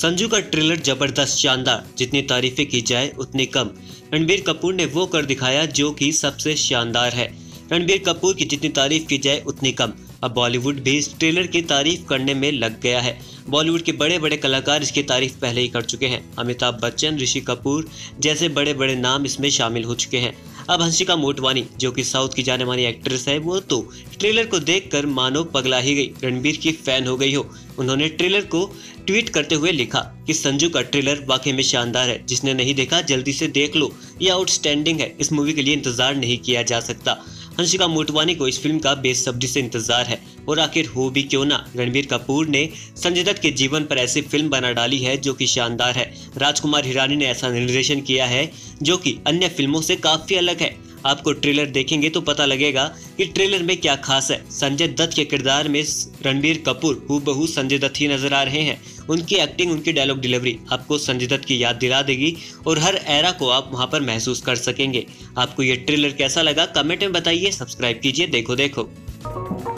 संजू का ट्रेलर जबरदस्त, शानदार। जितनी तारीफें की जाए उतनी कम। रणबीर कपूर ने वो कर दिखाया जो कि सबसे शानदार है। रणबीर कपूर की जितनी तारीफ की जाए उतनी कम। अब बॉलीवुड भी इस ट्रेलर की तारीफ करने में लग गया है। बॉलीवुड के बड़े बड़े कलाकार इसकी तारीफ पहले ही कर चुके हैं। अमिताभ बच्चन, ऋषि कपूर जैसे बड़े बड़े नाम इसमें शामिल हो चुके हैं। अब हंसिका मोटवानी जो कि साउथ की जाने मानी एक्ट्रेस है, वो तो ट्रेलर को देखकर मानो पगला ही गई, रणबीर की फैन हो गई हो। उन्होंने ट्रेलर को ट्वीट करते हुए लिखा कि संजू का ट्रेलर वाकई में शानदार है, जिसने नहीं देखा जल्दी से देख लो, यह आउटस्टैंडिंग है, इस मूवी के लिए इंतजार नहीं किया जा सकता। हंसिका मोटवानी को इस फिल्म का बेसब्री से इंतजार है और आखिर हो भी क्यों ना, रणबीर कपूर ने संजय दत्त के जीवन पर ऐसी फिल्म बना डाली है जो कि शानदार है। राजकुमार हिरानी ने ऐसा निर्देशन किया है जो कि अन्य फिल्मों से काफी अलग है। आपको ट्रेलर देखेंगे तो पता लगेगा कि ट्रेलर में क्या खास है। संजय दत्त के किरदार में रणबीर कपूर हूबहू संजय दत्त ही नजर आ रहे हैं। उनकी एक्टिंग, उनकी डायलॉग डिलीवरी आपको संजय दत्त की याद दिला देगी और हर एरा को आप वहां पर महसूस कर सकेंगे। आपको ये ट्रेलर कैसा लगा कमेंट में बताइए। सब्सक्राइब कीजिए। देखो